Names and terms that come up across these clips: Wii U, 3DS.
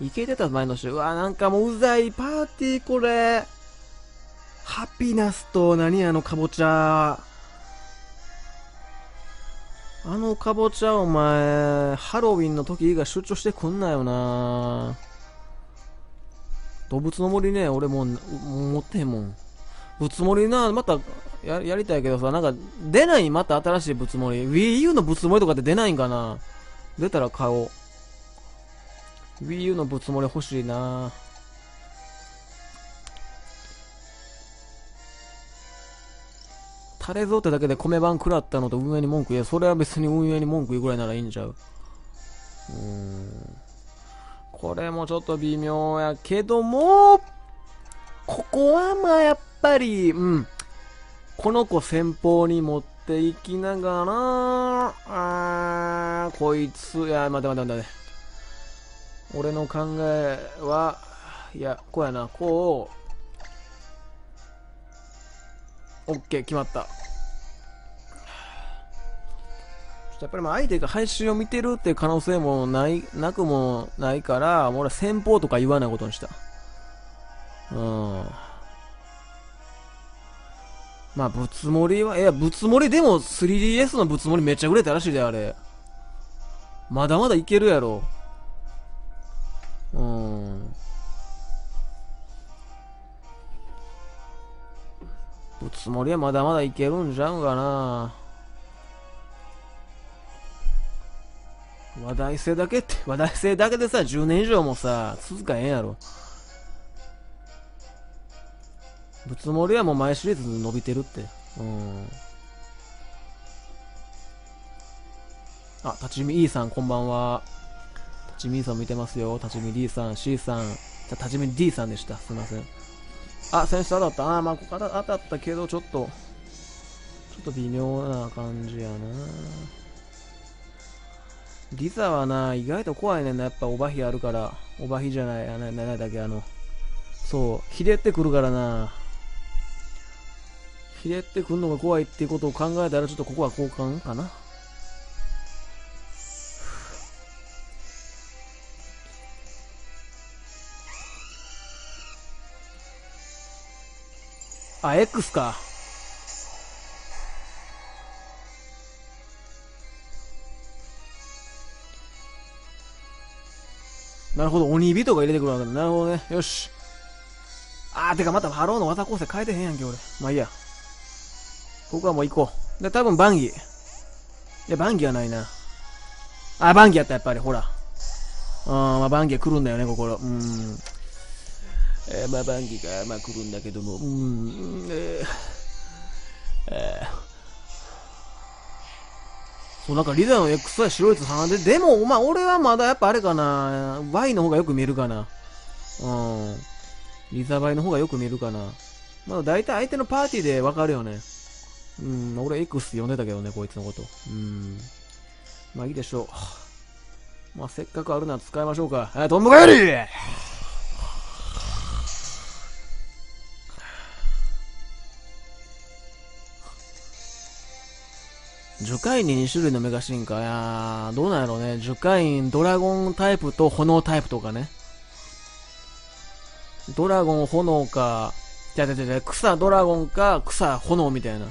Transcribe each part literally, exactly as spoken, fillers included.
イケてた前の週。うわ、なんかもううざい。パーティーこれ。ハピナスと、何あのカボチャ。あのカボチャお前、ハロウィンの時以外出張してくんなよな。動物の森ね、俺もう、持ってへんもん。ぶつもりな、またや、やりたいけどさ、なんか、出ない、また新しいぶつもり。Wii U のぶつもりとかって出ないんかな。出たら買おう。Wii U のぶつもり欲しいな。タレゾってだけで米版食らったのと運営に文句言え。それは別に運営に文句言うぐらいならいいんちゃう。うーん。これもちょっと微妙やけども、ここはまあやっぱ、やっぱり、うん。この子先方に持っていきながら、あー、こいつ、いや、待て待て待て待て。俺の考えは、いや、こうやな、こう、オッケー、決まった。やっぱりまあ相手が配信を見てるっていう可能性もない、なくもないから、俺は先方とか言わないことにした。うん。まあ、ぶつもりは、いや、ぶつもりでも スリーディーエス のぶつもりめっちゃ売れたらしいで、あれ。まだまだいけるやろ。うん。ぶつもりはまだまだいけるんじゃんかな。話題性だけって、話題性だけでさ、じゅうねん以上もさ、続かへんやろ。ぶつもりはもう前シリーズ伸びてるって。うん。あ、立ち見 E さんこんばんは。立ち見 E さん見てますよ。立ち見 D さん、C さん。立ち見 D さんでした。すいません。あ、選手当たった。あ、まあ、ここ当たったけど、ちょっと、ちょっと微妙な感じやな。リザはな、意外と怖いねんな。やっぱオバヒあるから。オバヒじゃない、あ、ない、ないだけあの、そう、ひでってくるからな。ひねってくんのが怖いっていうことを考えたら、ちょっとここは交換かな。あ、X か。なるほど、鬼火とか入れてくるわけだ。なるほどね。よし。あー、てかまたハローの技構成変えてへんやんけ、俺。まあいいや。ここはもう行こう。で、多分バンギー。いや、バンギーはないな。あ、バンギーやった、やっぱり、ほら。うん、まあバンギー来るんだよね、ここ。うん。えー、まあバンギーが、まあ来るんだけども、うん、えー、えー、そう、なんかリザの X は白いつ鼻で、でも、まあ俺はまだやっぱあれかな、Y の方がよく見えるかな。うん。リザバイの方がよく見えるかな。まあ大体相手のパーティーでわかるよね。うん、俺 X 呼んでたけどね、こいつのこと。うん。まあいいでしょう。まあせっかくあるなら使いましょうか。え、トンボがより樹海にに種類のメガ進化。いやー、どうなんやろうね。樹海ドラゴンタイプと炎タイプとかね。ドラゴン、炎か、じゃじゃじゃ草ドラゴンか、草炎みたいな。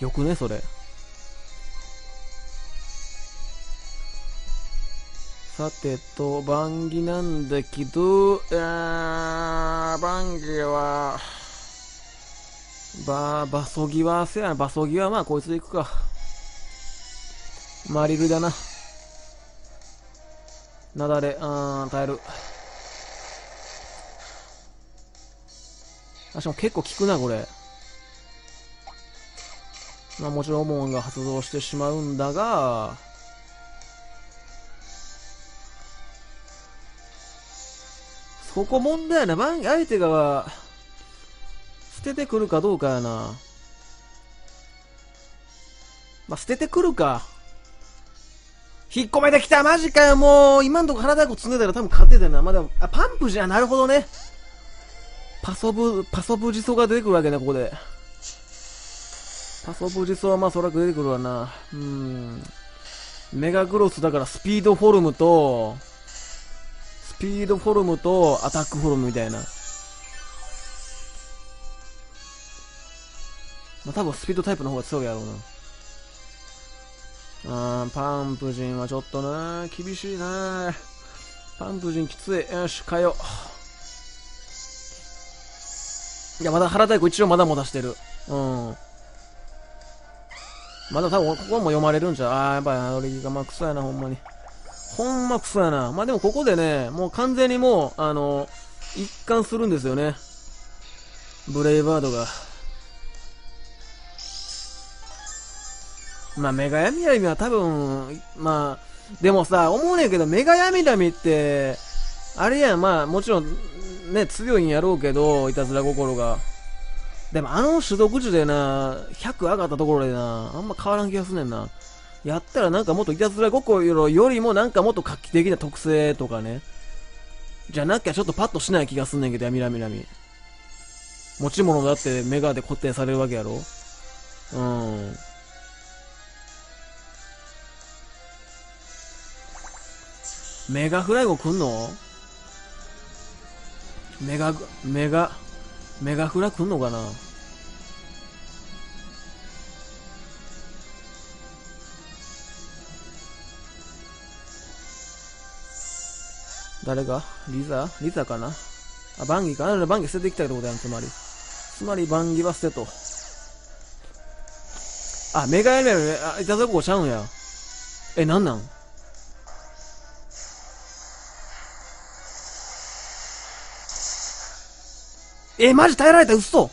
よくね、それ。さてと、バンギなんだけど、えー、バンギは、ば、バソギは、せやな、バソギはまあ、こいつでいくか。マリルだな。なだれ、あー、耐える。あ、しかも結構効くな、これ。まあもちろん、モンが発動してしまうんだが、そこ問題やな。バン、相手が、捨ててくるかどうかやな。まあ、捨ててくるか。引っ込めてきた、マジかよ、もう、今んとこ腹太鼓積んでたら多分勝てたよな。まだ、あ、パンプじゃ、なるほどね。パソブ、パソブジソが出てくるわけね、ここで。パソブジソはまあそらく出てくるわな。うーん。メガクロスだからスピードフォルムと、スピードフォルムとアタックフォルムみたいな。まあ、多分スピードタイプの方が強いやろうな。あー、パンプ陣はちょっとな、厳しいな。パンプ陣きつい。よし、変えよう。いや、まだ原太鼓一応まだも出してる。うん。まだ多分ここはもう読まれるんちゃう。あー、やっぱりアドリがまあクソやな、ほんまに。ほんまクソやな。まあでもここでね、もう完全にもう、あの、一貫するんですよね。ブレイバードが。まあ、メガ闇闇は多分、まあ、でもさ、思うねんけど、メガ闇闇って、あれやん、まあ、もちろん、ね、強いんやろうけど、いたずら心が。でも、あの種族樹でな、ひゃく上がったところでな、あんま変わらん気がすんねんな。やったらなんかもっといたずら心よりもなんかもっと画期的な特性とかね。じゃなきゃちょっとパッとしない気がすんねんけど、闇闇闇。持ち物だってメガで固定されるわけやろ。うん。メガフライゴ来んの？メガ、メガ、メガフラ来んのかな？誰か？リザ？リザかな？あ、バンギーかな？バンギー捨ててきたってことやん、つまり。つまりバンギーは捨てと。あ、メガやめるね。あ、いたずらここちゃうんや。え、なんなん？え、マジ耐えられた、嘘。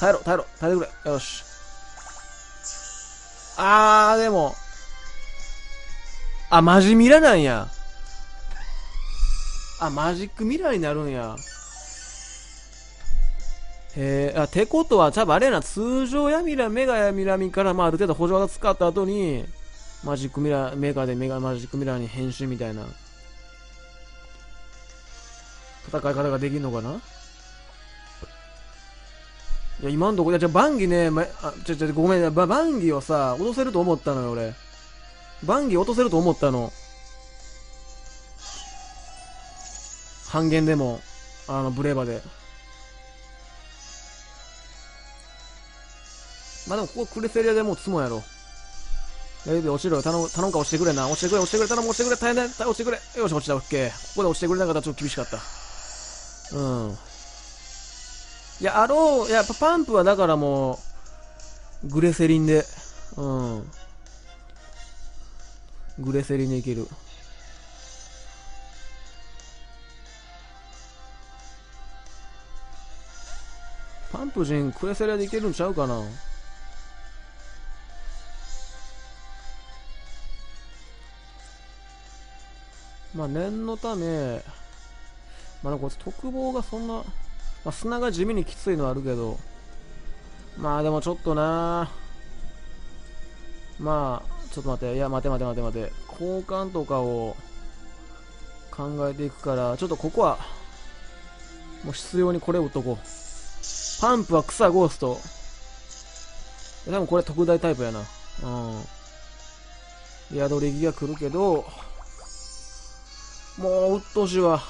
耐えろ、耐えろ、耐えてくれ。よし。あー、でも。あ、マジミラなんや。あ、マジックミラーになるんや。へえ、あ、てことは、ちゃぶあれやな、通常闇ラ、メガ闇ラミから、まあ、ある程度補助技使った後に、マジックミラー、メーカーでメガマジックミラーに変身みたいな。戦い方ができるのかな？いや、今んとこ、いや、じゃあバンギね、ま、あ、ちょ、ちょ、ごめん、バ、バンギをさ、落とせると思ったのよ、俺。バンギ落とせると思ったの。半減でも、あの、ブレーバーで。まあ、でもここクレセリアでもう積もんやろ。レビュー落ちろよ。頼む、頼むか落ちてくれな。落ちてくれ、落ちてくれ、頼む、落ちてくれ、大変だ、落ちてくれ。よし、落ちた、オッケー。ここで落ちてくれなかったらちょっと厳しかった。うん。いや、あろう、いや、パンプはだからもう、グレセリンで、うん。グレセリンでいける。パンプ陣、グレセリアでいけるんちゃうかな。まあ念のため、まあ、これ特防がそんな、まあ、砂が地味にきついのはあるけど、まあでもちょっとな、まあ、ちょっと待って、いや、待て待て待て待て、交換とかを考えていくから、ちょっとここは、もう必要にこれを打っとこう。パンプは草ゴースト。でもこれ特大タイプやな。うん。宿り着が来るけど、もう、うっとうしいわ。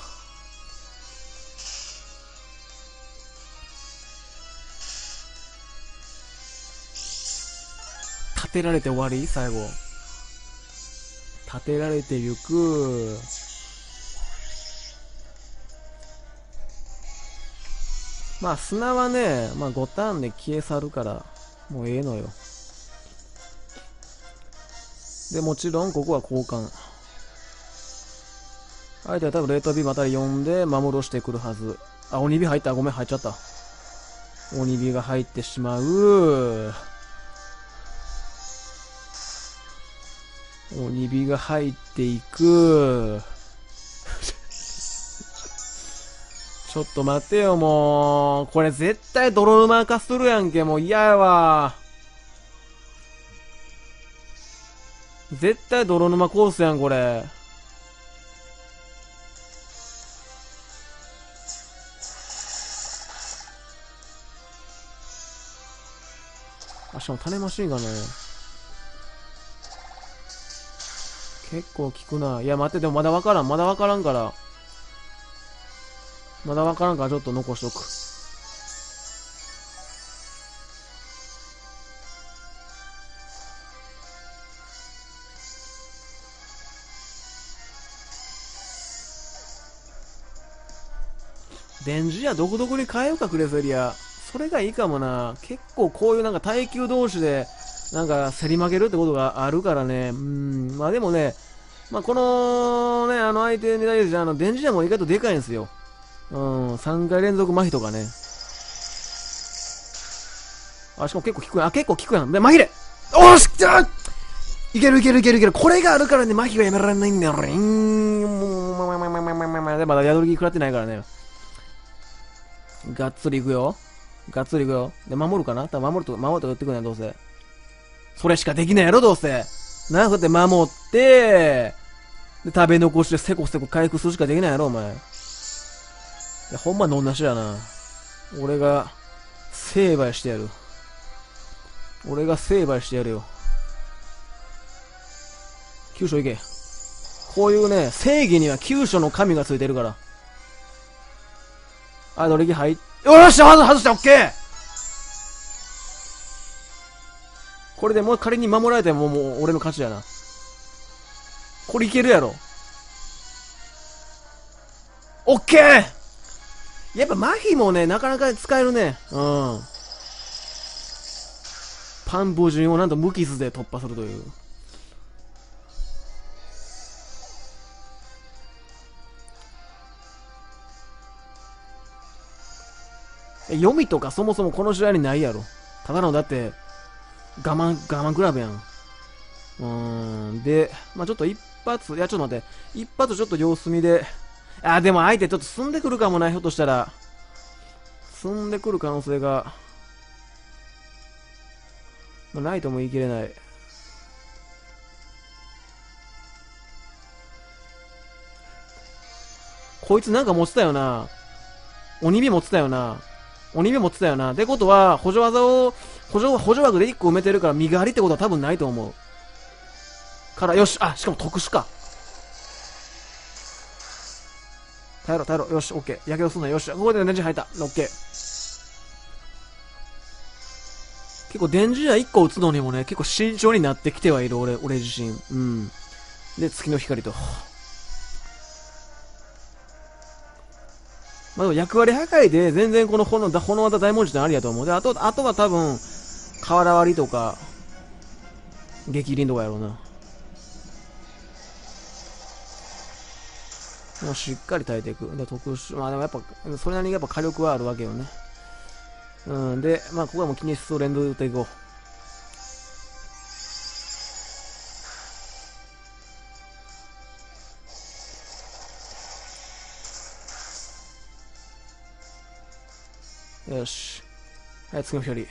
立てられて終わり？最後。立てられてゆく。まあ、砂はね、まあ、ごターンで消え去るから、もうええのよ。で、もちろん、ここは交換。相手は多分レートビーまたよんで守ろしてくるはず。あ、鬼火入った。ごめん、入っちゃった。鬼火が入ってしまう。鬼火が入っていく。ちょっと待てよ、もう。これ絶対泥沼化するやんけ。もう嫌やわ。絶対泥沼コースやん、これ。しかも種マシンがね、結構効くな。いや、待って、でもまだわからん。まだわからんから。まだわからんから、ちょっと残しとく。電磁や独特に変えようか、クレセリア。それがいいかもな。結構こういうなんか耐久同士で、なんか競り負けるってことがあるからね。うーん。まあでもね、まあこの、ね、あの相手に対して、あの、電磁やも意外とでかいんですよ。うん。さんかい連続麻痺とかね。あ、しかも結構効くやん。あ、結構効くやん。で、麻痺れおーしゃいけるいけるいけるいける。これがあるからね、麻痺がやめられないんだよ。うーん。で、まだヤドリギ食らってないからね。がっつりいくよ。がっつりいくよ。で、守るかな多分守ると、守ると寄ってくるんや、どうせ。それしかできないやろ、どうせ。なあ、そうやって守って、で、食べ残して、せこせこ回復するしかできないやろ、お前。いや、ほんまのんなしやな。俺が、成敗してやる。俺が成敗してやるよ。急所行け。こういうね、正義には急所の神がついてるから。あ、ドリキ入っ、よし外した、オッケー。これでもう仮に守られてももう俺の勝ちやな。これいけるやろ。オッケー。やっぱ麻痺もね、なかなか使えるね。うん。パンボジンをなんと無傷で突破するという。読みとかそもそもこの試合にないやろ。ただのだって、我慢、我慢比べやん。うーん。で、まぁ、あ、ちょっと一発、いやちょっと待って、一発ちょっと様子見で、あーでも相手ちょっと進んでくるかもな、ひょっとしたら。進んでくる可能性が、まあ、ないとも言い切れない。こいつなんか持ってたよな。鬼火持ってたよな。鬼目持ってたよな。ってことは、補助技を、補助、補助枠でいっこ埋めてるから、身代わりってことは多分ないと思う。から、よし、あ、しかも特殊か。耐えろ、耐えろ。よし、オッケー。やけどすんなよ。し、ここで電磁入った。オッケー。結構電磁やいっこ打つのにもね、結構慎重になってきてはいる、俺、俺自身。うん。で、月の光と。まあ、役割破壊で全然この炎、炎技大文字ってありやと思う。で、あと、あとは多分、瓦割りとか、激鱗とかやろうな。もうしっかり耐えていく。で、特殊、まあでもやっぱ、それなりにやっぱ火力はあるわけよね。うん、で、まあここはもう気にしそう連動で打っていこう。よし。はい、次の光。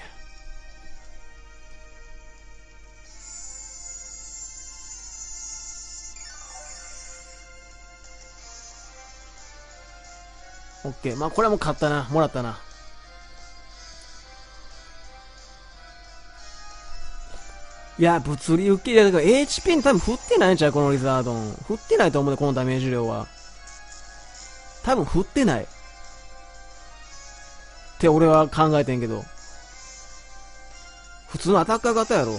オッケー。まあ、これはもう買ったな。もらったな。いや、物理受け入れだから エイチピー に多分振ってないんちゃうこのリザードン。振ってないと思うね、このダメージ量は。多分振ってない。って俺は考えてんけど。普通のアタッカー型やろ。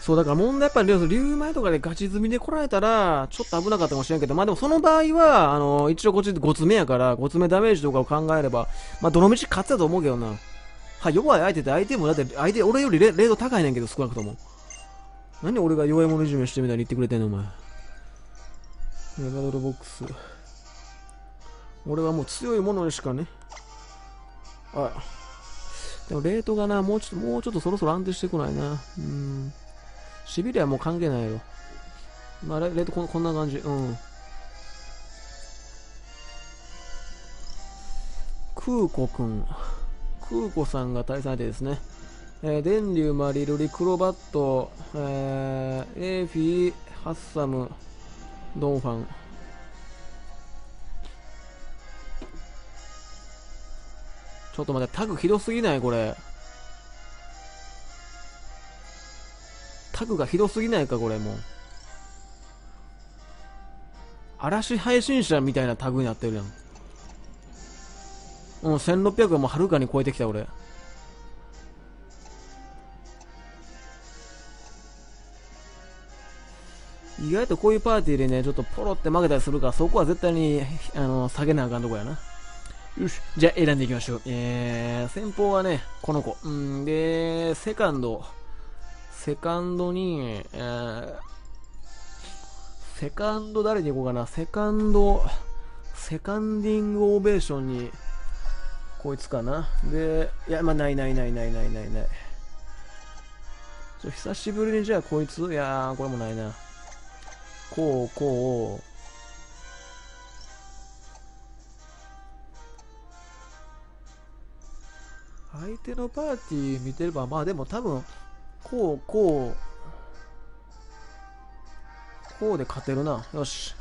そう、だから問題やっぱり、竜前とかでガチ積みで来られたら、ちょっと危なかったかもしれんけど、まあでもその場合は、あの、一応こっちご詰めやから、ご詰めダメージとかを考えれば、まあどの道勝つやと思うけどな。はい、弱い相手って相手も、だって相手、俺よりレード高いねんけど、少なくとも。何俺が弱い者いじめしてみたいに言ってくれてんの、お前。バトルボックス。俺はもう強いものにしかね。あ、でもレートがな、もうちょっと、もうちょっとそろそろ安定してこないな。うん。しびれはもう関係ないよ。まあ、レート こ, こんな感じ。うん。空子くん。空子さんが対戦相手ですね。えー、電流マリルリ、クロバット、えー、エーフィー、ハッサム、ドンファン。ちょっと待って、タグひどすぎないこれ。タグがひどすぎないかこれもう。嵐配信者みたいなタグになってるやん。もうせんろっぴゃくはもうはるかに超えてきた俺。意外とこういうパーティーでね、ちょっとポロって負けたりするから、そこは絶対にあの下げなあかんとこやな。よし、じゃあ選んでいきましょう。えー、先方はね、この子。うんで、セカンド。セカンドに、えー、セカンド誰に行こうかな。セカンド、セカンディングオベーションに、こいつかな。で、いや、まあ、ないないないないないないない。ちょ、久しぶりにじゃあこいつ、いやー、これもないな。こう、こう、相手のパーティー見てれば、まあでも多分、こう、こう、こうで勝てるな。よし。